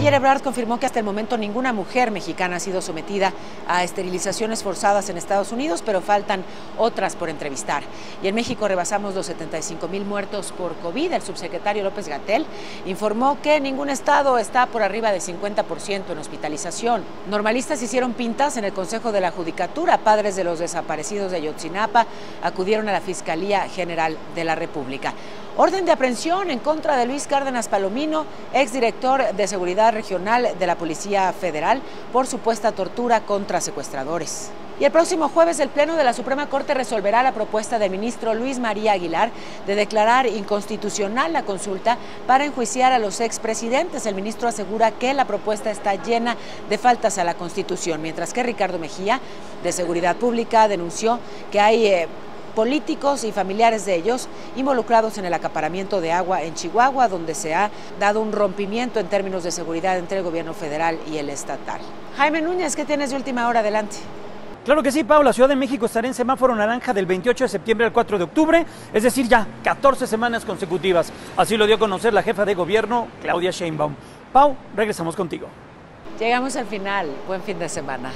canciller Ebrard confirmó que hasta el momento ninguna mujer mexicana ha sido sometida a esterilizaciones forzadas en Estados Unidos, pero faltan otras por entrevistar. Y en México rebasamos los 75,000 muertos por COVID. El subsecretario López-Gatell informó que ningún estado está por arriba del 50% en hospitalización. Normalistas hicieron pintas en el Consejo de la Judicatura. Padres de los desaparecidos de Ayotzinapa acudieron a la Fiscalía General de la República. Orden de aprehensión en contra de Luis Cárdenas Palomino, exdirector de Seguridad Regional de la Policía Federal, por supuesta tortura contra secuestradores. Y el próximo jueves el Pleno de la Suprema Corte resolverá la propuesta del ministro Luis María Aguilar de declarar inconstitucional la consulta para enjuiciar a los expresidentes. El ministro asegura que la propuesta está llena de faltas a la Constitución, mientras que Ricardo Mejía, de Seguridad Pública, denunció que hay políticos y familiares de ellos involucrados en el acaparamiento de agua en Chihuahua, donde se ha dado un rompimiento en términos de seguridad entre el gobierno federal y el estatal. Jaime Núñez, ¿qué tienes de última hora? Adelante. Claro que sí, Pau, la Ciudad de México estará en semáforo naranja del 28 de septiembre al 4 de octubre, es decir, ya 14 semanas consecutivas. Así lo dio a conocer la jefa de gobierno, Claudia Sheinbaum. Pau, regresamos contigo. Llegamos al final. Buen fin de semana.